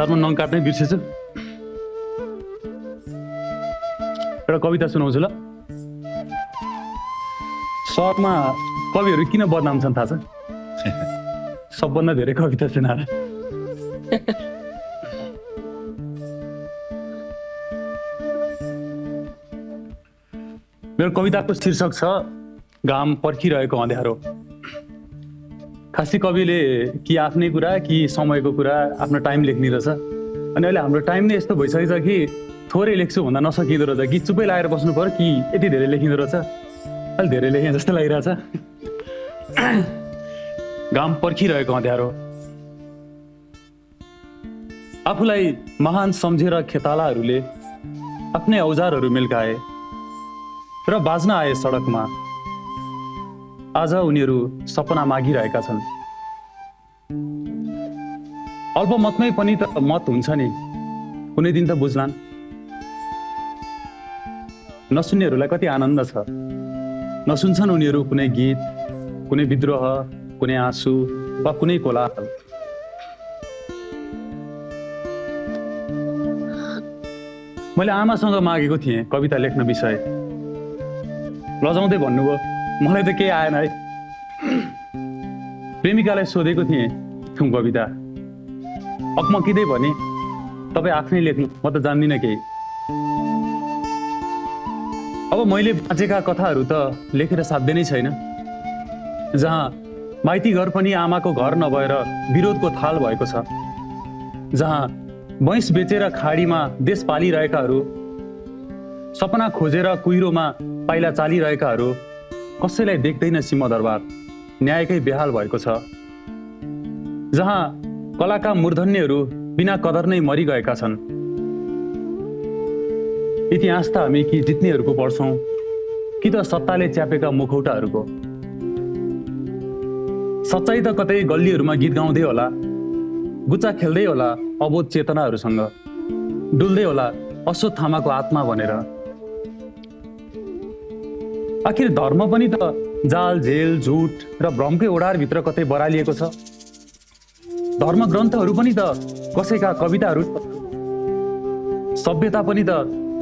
हतारमा नङ काट्नै बिर्सेछु। एउटा कविता सुनाउँछु ल। शहरमा कविहरू किन बदनाम छन् थाहा छ? सबभन्दा धेरै कविता सुनाएर। मेरो कविताको शीर्षक छ घाम पर्खिरहेको अँध्यारो। खासै कविले कि आफ्नै कुरा कि समयको कुरा आफ्नो टाइम लेख्ने रहेछ। अनि अहिले हाम्रो टाइम नै यस्तो भइसकेछ कि थोरै लेख्छु भन्दा नसकिँदो रहेछ कि चुपै लागेर बस्नु पर्यो कि यति धेरै लेखिँदो रहेछ। अलि धेरै लेखेँ जस्तो लागिरहेछ। घाम पर्खिरहेको अँध्यारो। आफूलाई महान सम्झेर खेतालाहरूले आफ्नै औजारहरू मिल्काए र बाज्न आए सडकमा। आज उनीहरू सपना मागिरहेका छन्। अल्पमतमै पनि त मत हुन्छ नि, कुनै दिन त बुझ्लान्। नसुन्नेहरूलाई कति आनन्द छ। नसुन्छन् उनीहरू कुनै गीत, कुनै विद्रोह, कुनै आँसु वा कुनै कोलाहल। मैले आमासँग मागेको थिएँ कविता लेख्न विषय। लजाउँदै भन्नुभयो मलाई त केही आएन है। प्रेमिकालाई सोधेको थिएँ कविता। अकमकिँदै भने तपाईँ आफ्नै लेख्नु, म त जान्दिनँ केही। अब मैले बाँचेका कथाहरू त लेखेर साध्य नै छैन। जहाँ माइती घर पनि आमाको घर नभएर विरोधको थाल भएको छ। जहाँ भैँस बेचेर खाडीमा देश पालिरहेकाहरू, सपना खोजेर कुहिरोमा पाइला चालिरहेकाहरू, कसैलाई देख्दैन सिंहदरबार, न्यायकै बेहाल भएको छ। जहाँ कलाका मूर्धन्यहरू बिना कदर नै मरिगएका छन्। इतिहास त हामी कि जित्नेहरूको पढ्छौँ कि त सत्ताले च्यापेका मुखौटाहरूको। सच्चाइ त कतै गल्लीहरूमा गीत गाउँदै होला, गुच्चा खेल्दै होला अबोध चेतनाहरूसँग, डुल्दै होला अश्वत्थामाको आत्मा भनेर। आखिर धर्म पनि त जाल, झेल, झुट र भ्रमकै ओढारभित्र कतै बरालिएको छ। धर्म ग्रन्थहरू पनि त कसैका कविताहरू। सभ्यता पनि त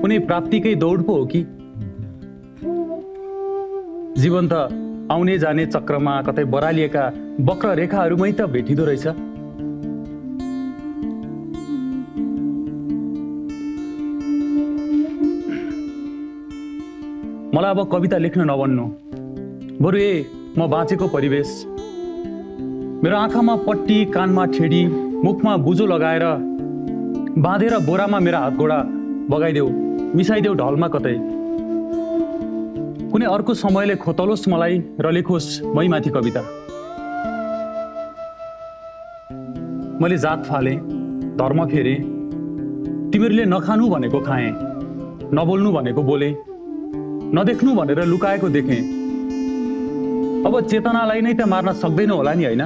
कुनै प्राप्तिकै दौड पो हो कि? जीवन त आउने जाने चक्रमा कतै बरालिएका वक्र रेखाहरूमै त भेटिँदो रहेछ। मलाई अब कविता लेख्न नभन्नु, बरु ए म बाँचेको परिवेश। मेरो आँखामा पट्टी, कानमा ठेडी, मुखमा बुजो लगाएर बाँधेर बोरामा मेरा हातगोडा बगाइदेऊ, मिसाइदेऊ ढलमा कतै। कुनै अर्को समयले खोतलोस् मलाई र लेखोस् मैमाथि कविता। मैले जात फाले, धर्म फेरे, तिमीहरूले नखानु भनेको खाएँ, नबोल्नु भनेको बोले, नदेख्नु भनेर लुकाएको देखेँ। अब चेतनालाई नै त मार्न सक्दैन होला नि, होइन?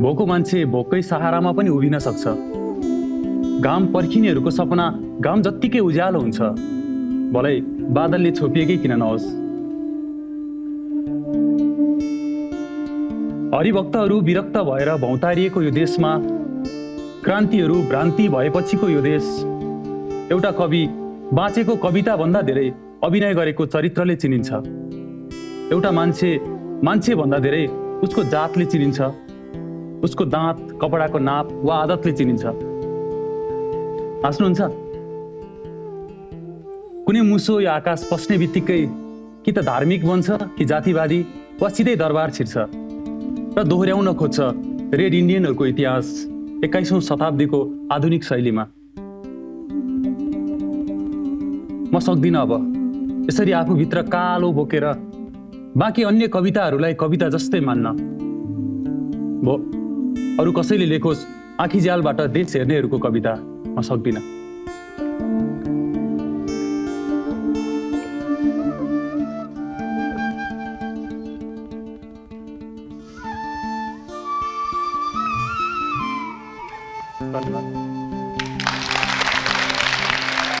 भोको मान्छे भोकै सहारामा पनि उभिन सक्छ। घाम पर्खिनेहरूको सपना घाम जत्तिकै उज्यालो हुन्छ, भलै बादलले छोपिएकै किन नहोस्। हरिभक्तहरू विरक्त भएर भौतारिएको यो देशमा, क्रान्तिहरू भ्रान्ति भएपछिको यो देश, एउटा कवि बाँचेको कविता भन्दा धेरै अभिनय गरेको चरित्रले चिनिन्छ। एउटा मान्छे मान्छे भन्दा धेरै उसको जातले चिनिन्छ, उसको दाँत, कपडाको नाप वा आदतले चिनिन्छ। हाँस्नुहुन्छ? कुनै मुसो या आकाश पस्ने बित्तिकै कि त धार्मिक बन्छ कि जातिवादी वा सिधै दरबार छिर्छ र दोहोऱ्याउन खोज्छ रेड इन्डियनहरूको इतिहास 21औं शताब्दीको आधुनिक शैलीमा। म सक्दिनँ अब यसरी आफूभित्र कालो बोकेर बाँकी अन्य कविताहरूलाई कविता जस्तै मान्न। भो अरू कसैले लेखोस् आँखिज्यालबाट देश हेर्नेहरूको कविता, म सक्दिनँ।